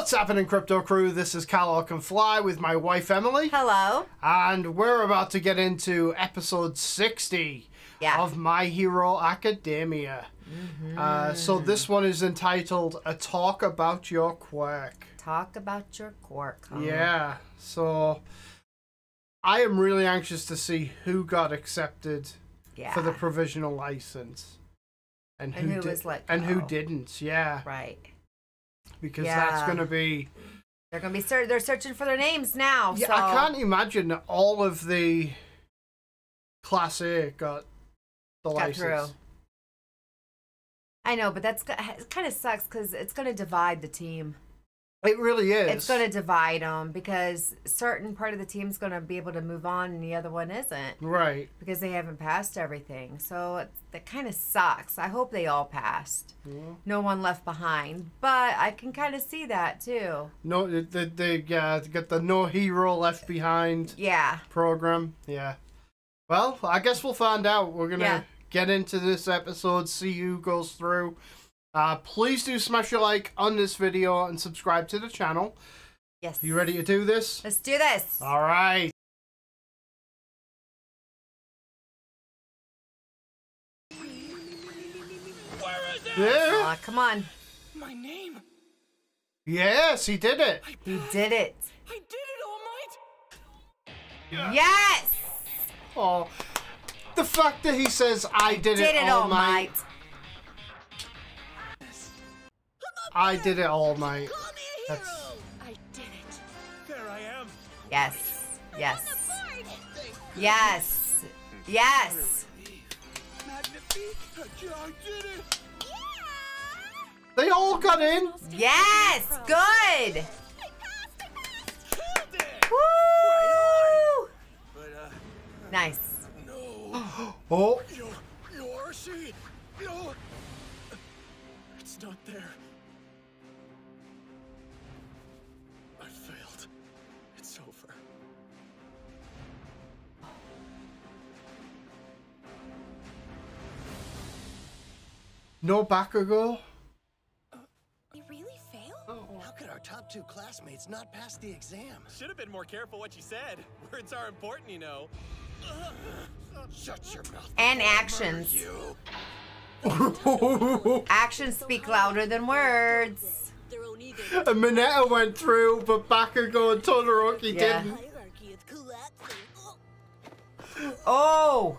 What's happening, Crypto Crew? This is Kal El Can Fly with my wife, Emily. Hello. And we're about to get into episode 60 of My Hero Academia. So this one is entitled, A Talk About Your Quirk. Talk about your quirk, huh? Yeah. So I am really anxious to see who got accepted for the provisional license. And who was let go. And who didn't, Right. Because that's going to be... They're going to be they're searching for their names now. Yeah, so. I can't imagine that all of the Class A got the license. Through. I know, but that's kind of sucks because it's going to divide the team. It really is. It's going to divide them because certain part of the team's going to be able to move on and the other one isn't. Right. Because they haven't passed everything. So that kind of sucks. I hope they all passed. Yeah. No one left behind. But I can kind of see that too. No, they got the No Hero Left Behind program. Yeah. Well, I guess we'll find out. We're going to get into this episode, see who goes through. Please do smash your like on this video and subscribe to the channel. Yes. You ready to do this? Let's do this. All right. Where is it? Yeah. Come on. My name. Yes, he did it. He did it. I did it, All Might. Yeah. Yes. Oh, the fact that he says I did it All Might. I did it all night. That's... I did it. There I am. Yes. Yes. Yes. Yes. They all got in. Yes. Good. Woo! Nice. Oh. It's not there. I failed. It's over. No Bakugo? You really failed? Oh. How could our top two classmates not pass the exam? Should have been more careful what you said. Words are important, you know. Shut your mouth. And actions. Actions speak louder than words. And Mineta went through, but Bakugo and Todoroki didn't. Oh!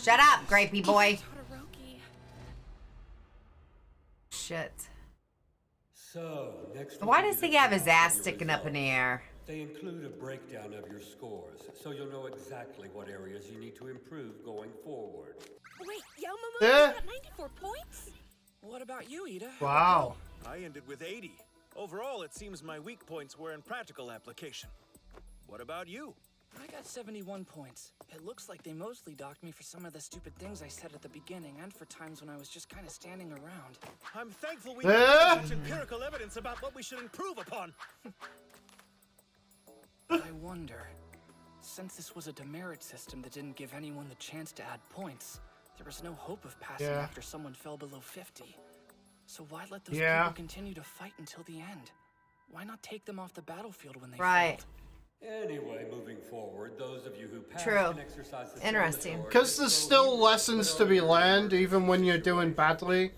Shut up, Grapey boy. Shit. So, next why does he have his ass sticking up in the air? They include a breakdown of your scores, so you'll know exactly what areas you need to improve going forward. Wait, Yamamoto got 94 points? What about you, Ida? Wow. I ended with 80. Overall, it seems my weak points were in practical application. What about you? I got 71 points. It looks like they mostly docked me for some of the stupid things I said at the beginning and for times when I was just kind of standing around. I'm thankful we have such empirical evidence about what we should improve upon. I wonder, since this was a demerit system that didn't give anyone the chance to add points, there was no hope of passing after someone fell below 50. So why let those people continue to fight until the end? Why not take them off the battlefield when they failed? Anyway, moving forward, those of you who passed can exercise the because there's still lessons to be learned, even when you're doing badly.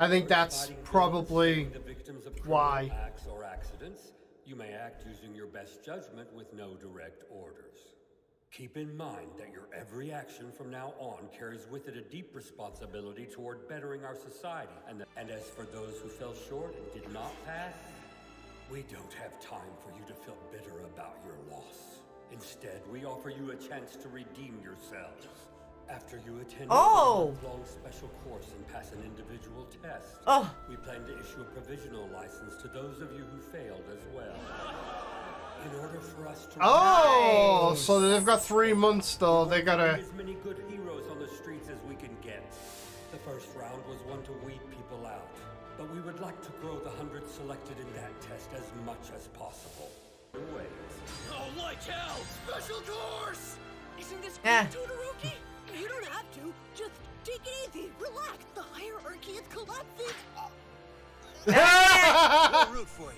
I think that's probably why. Acts or accidents, you may act using your best judgment with no direct orders. Keep in mind that your every action from now on carries with it a deep responsibility toward bettering our society. And as for those who fell short and did not pass, we don't have time for you to feel bitter about your loss. Instead, we offer you a chance to redeem yourselves. After you attend a long special course and pass an individual test, we plan to issue a provisional license to those of you who failed as well. In order for us to so they've got 3 months though. They gotta as many good heroes on the streets as we can get. The first round was one to weed people out, but we would like to grow the 100 selected in that test as much as possible. Wait. Oh, like hell! Special course! Isn't this Todoroki? You don't have to. Just take it easy. Relax. The hierarchy is collapsing. We'll root for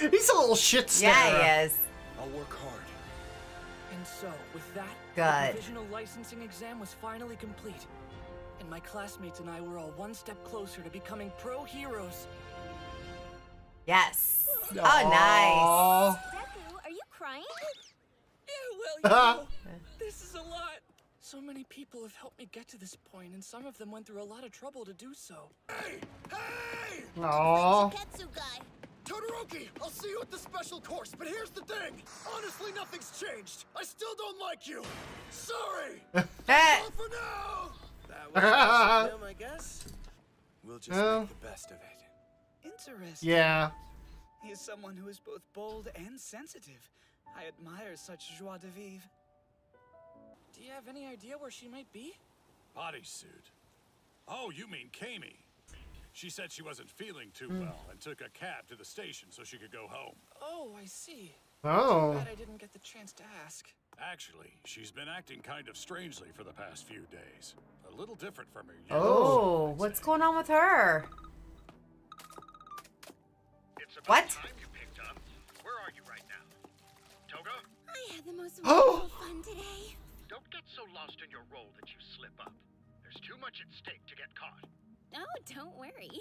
you. He's a little shit stirrer. Yeah, he is. I'll work hard. And so, with that, the provisional licensing exam was finally complete. And my classmates and I were all one step closer to becoming pro heroes. Yes. Aww. Oh, nice. Deku, are you crying? Yeah, well, you know, this is a lot. So many people have helped me get to this point, and some of them went through a lot of trouble to do so. Hey! Hey! Aww. Shiketsu guy. Todoroki, I'll see you at the special course, but here's the thing. Honestly, nothing's changed. I still don't like you. Sorry. That's all for now. That was awesome, I guess. We'll just make the best of it. Interesting. Yeah. He's someone who is both bold and sensitive. I admire such joie de vivre. Do you have any idea where she might be? Bodysuit. Oh, you mean Kami. She said she wasn't feeling too well and took a cab to the station so she could go home. Oh, I see. Oh. Too bad I didn't get the chance to ask. Actually, she's been acting kind of strangely for the past few days. A little different from her usual. Oh, what's going on with her? It's about time you picked up. Where are you right now? Toga? I had the most wonderful fun today. Don't get so lost in your role that you slip up. There's too much at stake to get caught. Oh, don't worry.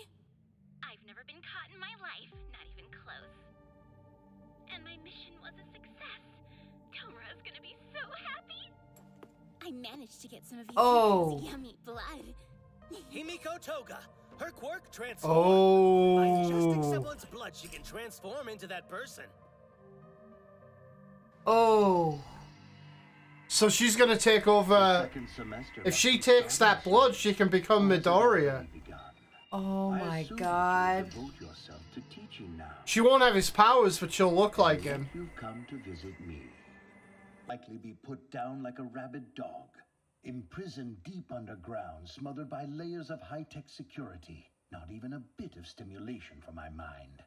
I've never been caught in my life, not even close. And my mission was a success. Tomura's gonna be so happy. I managed to get some of you yummy blood. Himiko Toga. Her quirk transformed. Oh. By ingesting someone's blood, she can transform into that person. Oh. So she's going to take over. If she takes that blood, she can become Midoriya. Oh my god. She won't have his powers, but she'll look like him. You've come to visit me. Likely be put down like a rabid dog. Imprisoned deep underground, smothered by layers of high-tech security. Not even a bit of stimulation for my mind.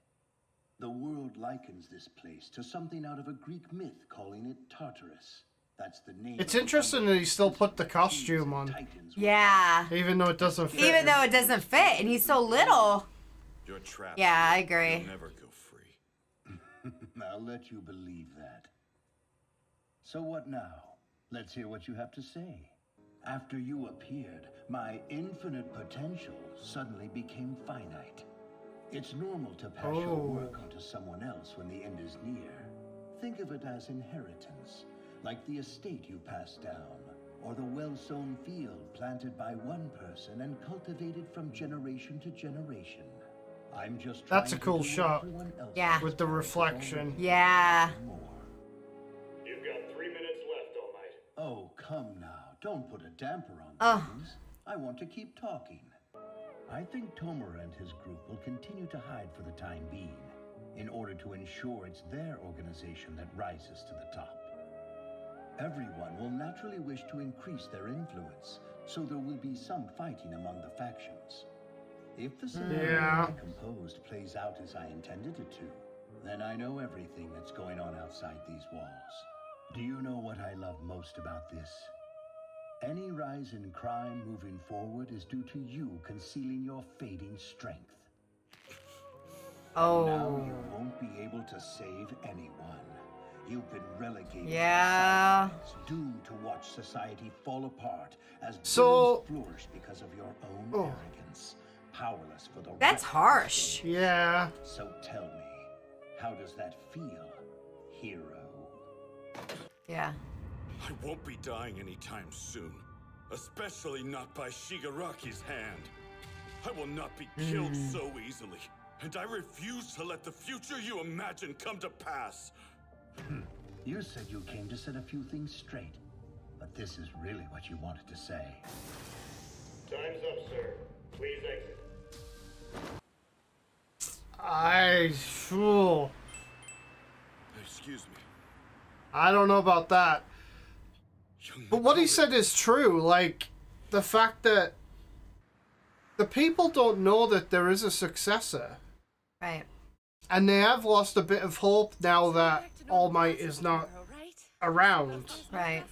The world likens this place to something out of a Greek myth, calling it Tartarus. That's the name. It's interesting that he still put the costume on. Yeah. Even though it doesn't fit. Even though it doesn't fit, and he's so little. You're trapped. Yeah, I agree. You'll never go free. I'll let you believe that. So what now? Let's hear what you have to say. After you appeared, my infinite potential suddenly became finite. It's normal to pass your work onto someone else when the end is near. Think of it as inheritance. Like the estate you passed down, or the well-sown field planted by one person and cultivated from generation to generation. I'm just That's a cool shot. Yeah. With the reflection. Yeah. You've got 3 minutes left, All Might. Oh, come now. Don't put a damper on things. I want to keep talking. I think Tomura and his group will continue to hide for the time being, in order to ensure it's their organization that rises to the top. Everyone will naturally wish to increase their influence, so there will be some fighting among the factions. If the scenario I composed plays out as I intended it to, then I know everything that's going on outside these walls. Do you know what I love most about this? Any rise in crime moving forward is due to you concealing your fading strength. Oh. Now you won't be able to save anyone. You've been relegated. Yeah. Doomed to watch society fall apart as flourish because of your own arrogance, powerless for the. That's harsh. Yeah. So tell me, how does that feel, hero? Yeah. I won't be dying anytime soon, especially not by Shigaraki's hand. I will not be killed so easily, and I refuse to let the future you imagine come to pass. You said you came to set a few things straight, but this is really what you wanted to say. Time's up, sir. Please exit. Excuse me. I don't know about that. But what he said is true. Like, the fact that the people don't know that there is a successor. Right. And they have lost a bit of hope now that All Might is not around. Right.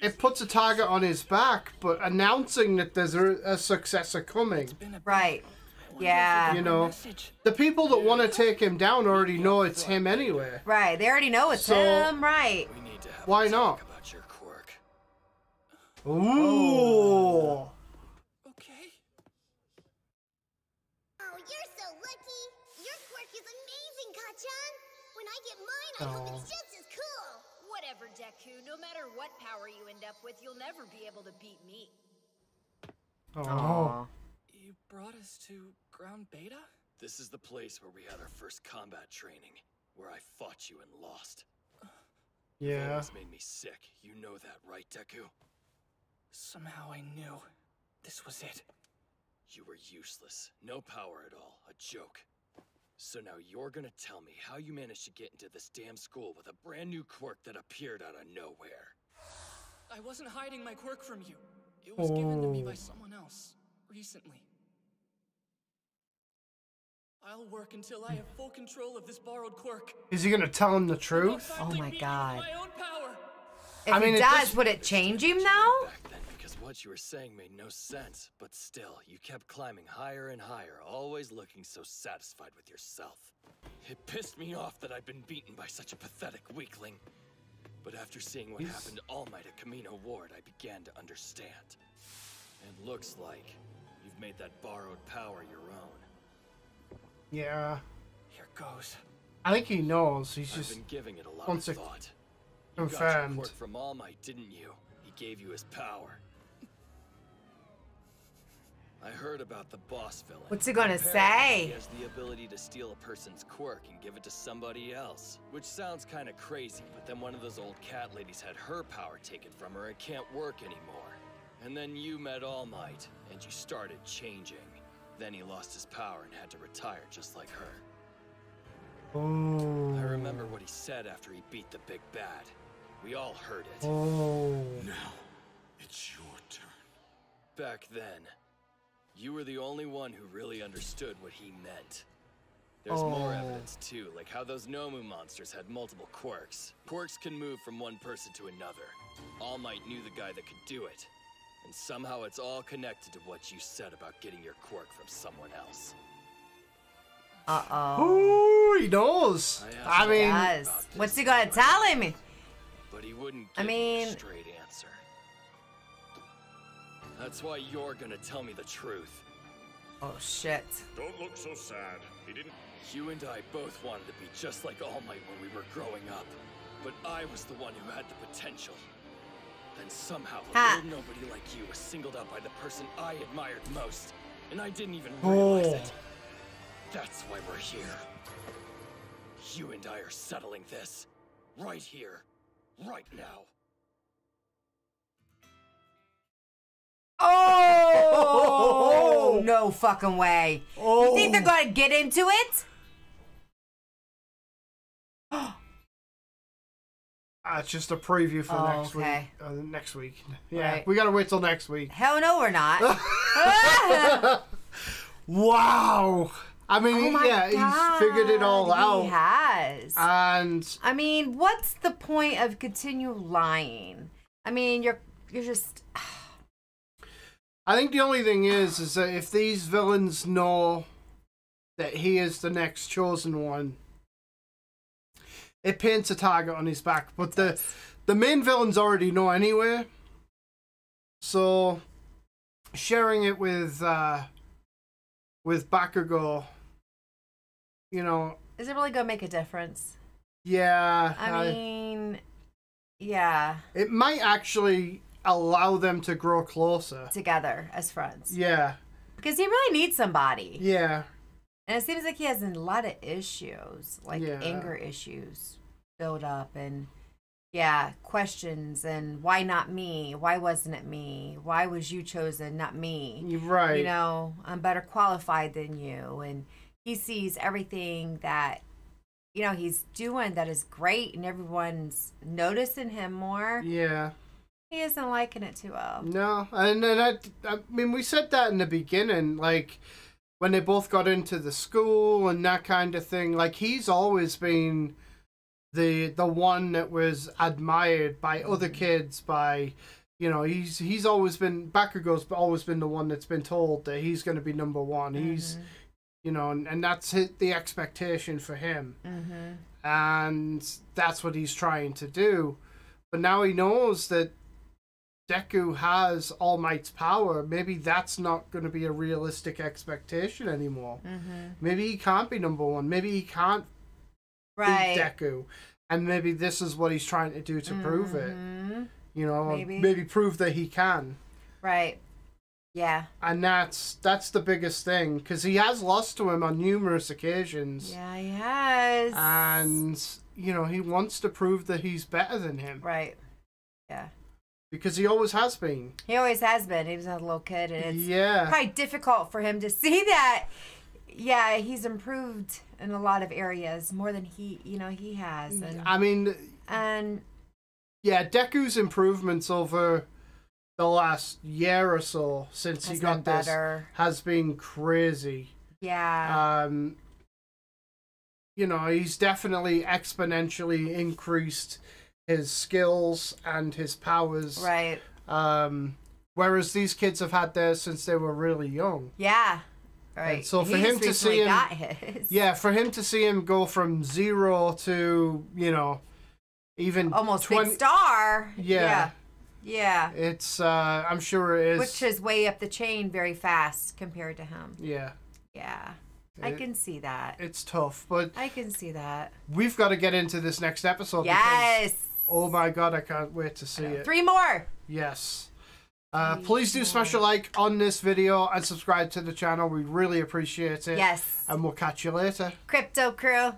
It puts a target on his back, but announcing that there's a successor coming. Right. Yeah. You know, the people that want to take him down already know it's him anyway. Right. They already know it's him. Right. Why not? Ooh. Okay. Oh, you're so lucky. Your quirk is amazing, Kacchan. When I get mine, I hope it's just as cool. Whatever, Deku. No matter what power you end up with, you'll never be able to beat me. Oh. You brought us to Ground Beta? This is the place where we had our first combat training, where I fought you and lost. Yeah. This made me sick. You know that, right, Deku? Somehow I knew this was it. You were useless. No power at all. A joke. So now you're gonna tell me how you managed to get into this damn school with a brand new quirk that appeared out of nowhere. I wasn't hiding my quirk from you. It was given to me by someone else recently. I'll work until I have full control of this borrowed quirk. Is he gonna tell him the truth? Oh my god. My own power. If he does, would it change him though? Because what you were saying made no sense, but still, you kept climbing higher and higher, always looking so satisfied with yourself. It pissed me off that I'd been beaten by such a pathetic weakling. But after seeing what happened to All Might at Camino Ward, I began to understand. It looks like you've made that borrowed power your own. Yeah. Here goes. I think he knows. He's just been giving it a lot of thought. You got your quirk from All Might, didn't you? He gave you his power. I heard about the boss villain. What's he gonna say? He has the ability to steal a person's quirk and give it to somebody else, which sounds kind of crazy, but then one of those old cat ladies had her power taken from her and can't work anymore. And then you met All Might, and you started changing. Then he lost his power and had to retire just like her. Oh. I remember what he said after he beat the big bad. We all heard it. Oh. Now, it's your turn. Back then, you were the only one who really understood what he meant. There's more evidence too, like how those Nomu monsters had multiple quirks. Quirks can move from one person to another. All Might knew the guy that could do it. And somehow it's all connected to what you said about getting your quirk from someone else. Uh-oh. Ooh, he knows. I mean, what's he gonna tell him? But he wouldn't give me a straight answer. That's why you're gonna tell me the truth. Oh shit. Don't look so sad. He didn't. You and I both wanted to be just like All Might when we were growing up. But I was the one who had the potential. Then somehow a little nobody like you was singled out by the person I admired most. And I didn't even realize it. That's why we're here. You and I are settling this. Right here. Right now. Oh, no fucking way. Oh. You think they're gonna get into it? It's just a preview for next week. Next week. Yeah, we gotta wait till next week. Hell no, we're not. Wow. I mean, he's figured it all out. He has. And I mean, what's the point of continue lying? I mean, you're just... I think the only thing is that if these villains know that he is the next chosen one, it paints a target on his back. But the main villains already know anyway. So sharing it with Bakugo, you know, is it really gonna make a difference? Yeah. I mean, yeah. It might actually allow them to grow closer together as friends. Yeah, because he really needs somebody. Yeah, and it seems like he has a lot of issues, like anger issues build up, and questions, and why not me, why wasn't it me, why was you chosen, not me, right? You know, I'm better qualified than you. And he sees everything that, you know, he's doing that is great, and everyone's noticing him more. Yeah. He isn't liking it too well. No, and then I mean, we said that in the beginning, like when they both got into the school and that kind of thing. Like he's always been the one that was admired by other kids. By, you know, he's always been Bakugo's always been the one that's been told that he's going to be number one. He's you know, and that's the expectation for him. Mm-hmm. And that's what he's trying to do. But now he knows that Deku has All Might's power. Maybe that's not going to be a realistic expectation anymore. Mm-hmm. Maybe he can't be number one. Maybe he can't beat Deku. And maybe this is what he's trying to do to prove it. You know, maybe prove that he can. Right. Yeah. And that's the biggest thing, because he has lost to him on numerous occasions. Yeah, he has. And, you know, he wants to prove that he's better than him. Right. Yeah. Because he always has been. He always has been. He was a little kid, and it's probably difficult for him to see that. Yeah, he's improved in a lot of areas, more than he has. And, I mean... And... Yeah, Deku's improvements over the last year or so since he got this has been crazy. Yeah. You know, he's definitely exponentially increased his skills and his powers. Right. Whereas these kids have had theirs since they were really young. Yeah. Right. And so for him to see him... Yeah, for him to see him go from zero to, you know... Even almost 20, big star. Yeah. Yeah. It's, I'm sure it is. Which is way up the chain very fast compared to him. Yeah. Yeah. I can see that. It's tough, but. I can see that. We've got to get into this next episode. Yes. Because, oh my God, I can't wait to see it. 3 more. Yes. Please do smash a like on this video and subscribe to the channel. We really appreciate it. Yes. And we'll catch you later. Crypto Crew.